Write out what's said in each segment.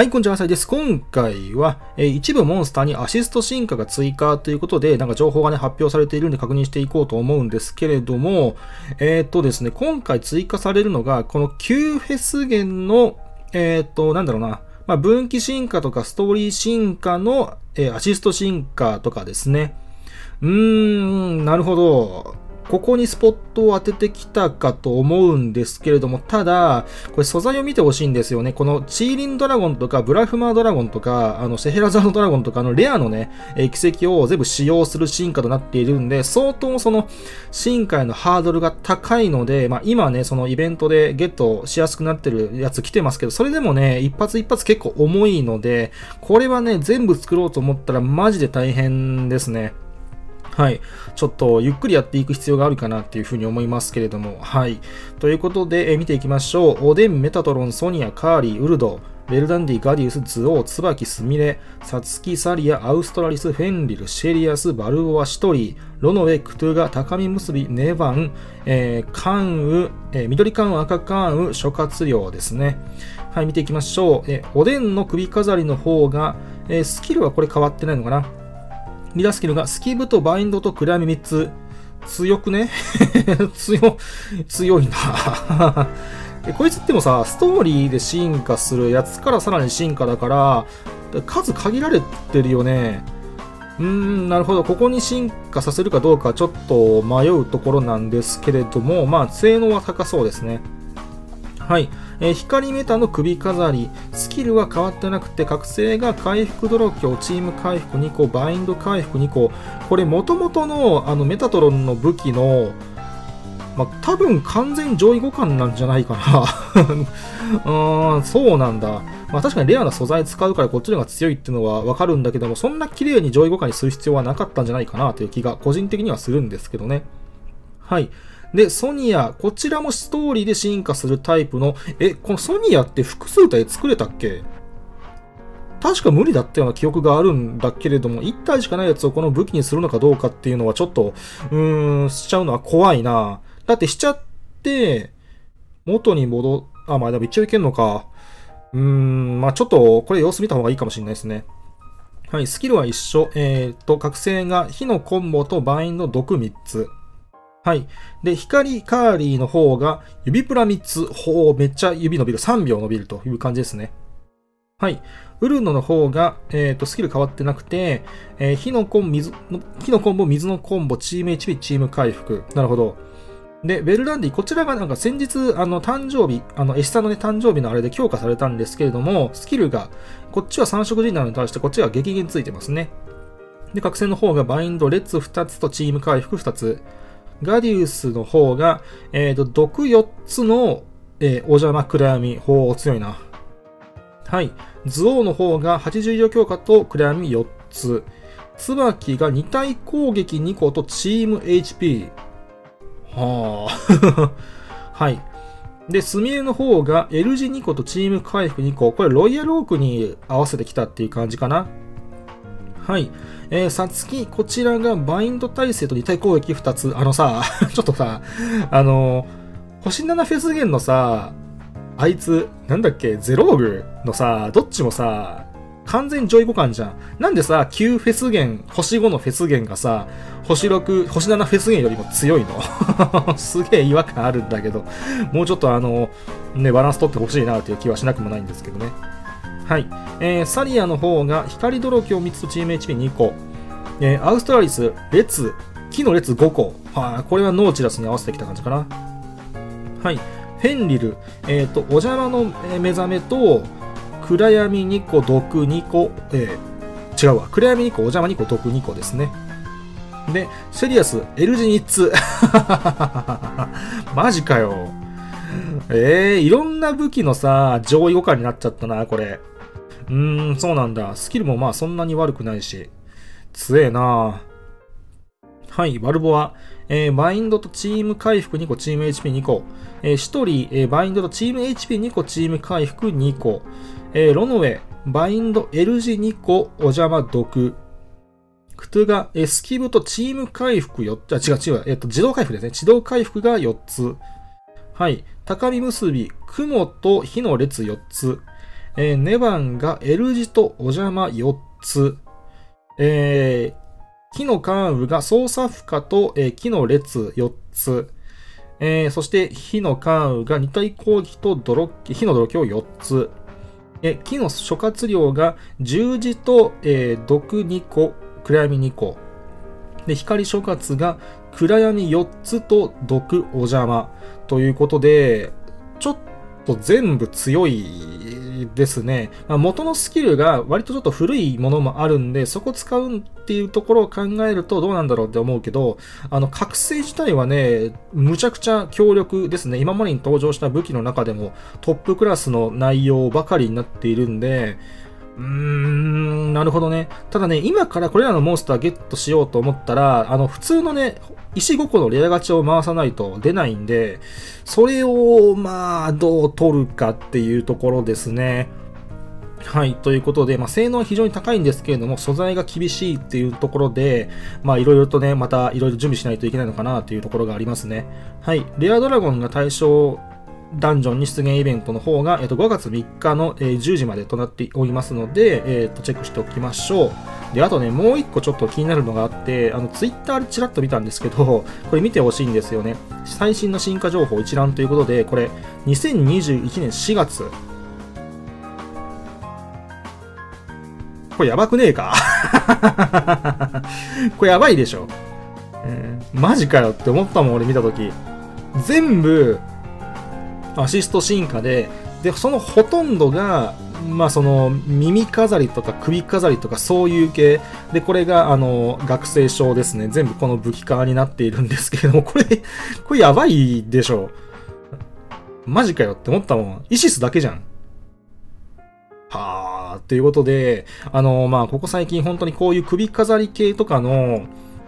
はい、こんにちは、浅井です。今回は、一部モンスターにアシスト進化が追加ということで、なんか情報がね、発表されているんで確認していこうと思うんですけれども、ですね、今回追加されるのが、この旧フェス源の、分岐進化とかストーリー進化の、アシスト進化とかですね。なるほど。ここにスポットを当ててきたかと思うんですけれども、ただ、これ素材を見てほしいんですよね。このチーリンドラゴンとか、ブラフマードラゴンとか、シェヘラザードドラゴンとかのレアのね、奇跡を全部使用する進化となっているんで、相当その進化へのハードルが高いので、まあ今ね、そのイベントでゲットしやすくなってるやつ来てますけど、それでもね、一発一発結構重いので、これはね、全部作ろうと思ったらマジで大変ですね。はい。ちょっとゆっくりやっていく必要があるかなっていうふうに思いますけれども。はい。ということで、見ていきましょう。オデン、メタトロン、ソニア、カーリー、ウルド、ベルダンディ、ガディウス、ズオウ、ツバキ、スミレ、サツキ、サリア、アウストラリス、フェンリル、シェリアス、バルオア、シトリー、ロノウェ、クトゥガ、高見結び、ネバン、関羽、緑関羽、赤関羽、諸葛亮ですね。はい、見ていきましょう。おでんの首飾りの方が、スキルはこれ変わってないのかな。リダスキルがスキブとバインドと暗闇3つ。強くね強いな。こいつってもさ、ストーリーで進化するやつからさらに進化だから、数限られてるよね。なるほど。ここに進化させるかどうかちょっと迷うところなんですけれども、まあ、性能は高そうですね。はい、光メタの首飾り、スキルは変わってなくて、覚醒が回復泥強、チーム回復2個、バインド回復2個、これ、もともとのメタトロンの武器の、まあ、多分完全上位互換なんじゃないかな。そうなんだ。まあ、確かにレアな素材使うからこっちの方が強いっていうのはわかるんだけども、そんな綺麗に上位互換にする必要はなかったんじゃないかなという気が個人的にはするんですけどね。はい。で、ソニア。こちらもストーリーで進化するタイプの、このソニアって複数体作れたっけ？確か無理だったような記憶があるんだけれども、1体しかないやつをこの武器にするのかどうかっていうのはちょっと、しちゃうのは怖いな。だってしちゃって、元にまあでも一応いけんのか。まあちょっと、これ様子見た方がいいかもしれないですね。はい、スキルは一緒。覚醒が火のコンボとバインの毒3つ。はい。で、光、カーリーの方が、指プラ3つ。ほう、めっちゃ指伸びる。3秒伸びるという感じですね。はい。ウルノの方が、スキル変わってなくて、火のコンボ、水のコンボ、チーム HP、チーム回復。なるほど。で、ベルランディ、こちらがなんか先日、誕生日、エシさんのね、誕生日のあれで強化されたんですけれども、スキルが、こっちは3色人なのに対して、こっちは激減ついてますね。で、覚醒の方が、バインド、レッツ2つとチーム回復2つ。ガディウスの方が、毒4つの、お邪魔暗闇。ほう、強いな。はい。ズオウの方が80秒強化と暗闇4つ。ツバキが2体攻撃2個とチーム HP。はぁ。はい。で、スミレの方が L 字2個とチーム回復2個。これ、ロイヤルオークに合わせてきたっていう感じかな。はい。サツキ、こちらがバインド耐性と2体攻撃2つ。ちょっとさ、星7フェス源のさ、あいつ、なんだっけ、ゼローグのさ、どっちもさ、完全上位互換じゃん。なんでさ、9フェス源、星5のフェス源がさ、星6、星7フェス源よりも強いの。すげえ違和感あるんだけど、もうちょっとね、バランス取ってほしいなという気はしなくもないんですけどね。はい、サリアの方が光泥鏡3つとチーム HP2 個、アウストラリス、列、木の列5個、これはノーチラスに合わせてきた感じかな。はい、フェンリル、お邪魔の目覚めと、暗闇2個、毒2個、違うわ、暗闇2個、お邪魔2個、毒2個ですね。で、シェリアス、L 字3つ。マジかよ。いろんな武器のさ、上位互換になっちゃったな、これ。そうなんだ。スキルもまあそんなに悪くないし。強えな。はい、バルボア。バインドとチーム回復2個、チーム HP2 個。シトリー、バインドとチーム HP2 個、チーム回復2個。ロノウェ、バインド L 字2個、お邪魔毒。クトゥガ、スキブとチーム回復4つ。違う違う。自動回復ですね。自動回復が4つ。はい、高見結び、雲と火の列4つ。2番が L 字とお邪魔4つ。木のカーブが操作負荷と、木の列4つ。そして火のカーブが二体攻撃と火の泥気を4つ。木の諸葛亮が十字と、毒2個、暗闇2個。で光諸葛が暗闇4つと毒お邪魔ということで、ちょっと全部強いですね。まあ、元のスキルが割とちょっと古いものもあるんで、そこ使うっていうところを考えるとどうなんだろうって思うけど、覚醒自体はね、むちゃくちゃ強力ですね。今までに登場した武器の中でもトップクラスの内容ばかりになっているんで、なるほどね。ただね、今からこれらのモンスターゲットしようと思ったら、普通のね、石5個のレアガチャを回さないと出ないんで、それを、まあ、どう取るかっていうところですね。はい、ということで、まあ、性能は非常に高いんですけれども、素材が厳しいっていうところで、まあ、いろいろとね、またいろいろ準備しないといけないのかなというところがありますね。はい、レアドラゴンが対象、ダンジョンに出現イベントの方が、5月3日の10時までとなっておりますので、チェックしておきましょう。で、あとね、もう一個ちょっと気になるのがあって、Twitter でちらっと見たんですけど、これ見てほしいんですよね。最新の進化情報一覧ということで、これ、2021年4月。これやばくねえかこれやばいでしょ、マジかよって思ったもん、俺見たとき。全部、アシスト進化で、そのほとんどが、まあ、その耳飾りとか首飾りとかそういう系で、これが学生証ですね。全部この武器化になっているんですけれども、これやばいでしょ。マジかよって思ったもん。イシスだけじゃん。はあ、ということで、まあ、ここ最近本当にこういう首飾り系とかの、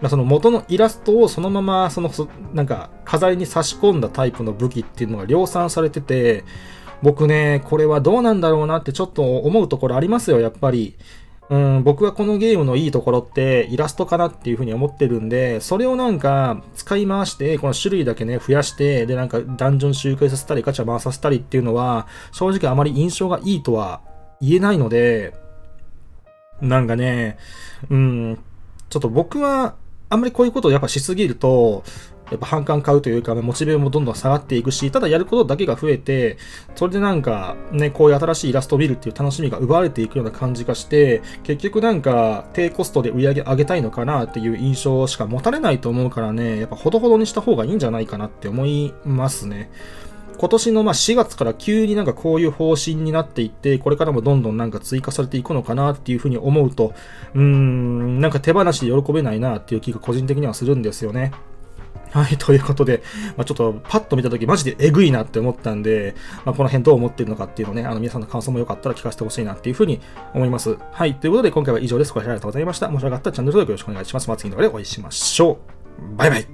その元のイラストをそのままなんか飾りに差し込んだタイプの武器っていうのが量産されてて、僕ね、これはどうなんだろうなってちょっと思うところありますよ、やっぱり。僕はこのゲームのいいところってイラストかなっていうふうに思ってるんで、それをなんか使い回して、この種類だけね、増やして、で、なんかダンジョン周回させたり、ガチャ回させたりっていうのは、正直あまり印象がいいとは言えないので、なんかね、ちょっと僕は、あんまりこういうことをやっぱしすぎると、やっぱ反感買うというか、モチベもどんどん下がっていくし、ただやることだけが増えて、それでなんか、ね、こういう新しいイラストを見るっていう楽しみが奪われていくような感じがして、結局なんか、低コストで売り上げ上げたいのかなっていう印象しか持たれないと思うからね、やっぱほどほどにした方がいいんじゃないかなって思いますね。今年の4月から急になんかこういう方針になっていって、これからもどんどんなんか追加されていくのかなっていうふうに思うと、なんか手放しで喜べないなっていう気が個人的にはするんですよね。はい、ということで、ちょっとパッと見たときマジでエグいなって思ったんで、この辺どう思ってるのかっていうのをね、皆さんの感想もよかったら聞かせてほしいなっていうふうに思います。はい、ということで今回は以上です。ご視聴ありがとうございました。面白かったらチャンネル登録よろしくお願いします。また次の動画でお会いしましょう。バイバイ。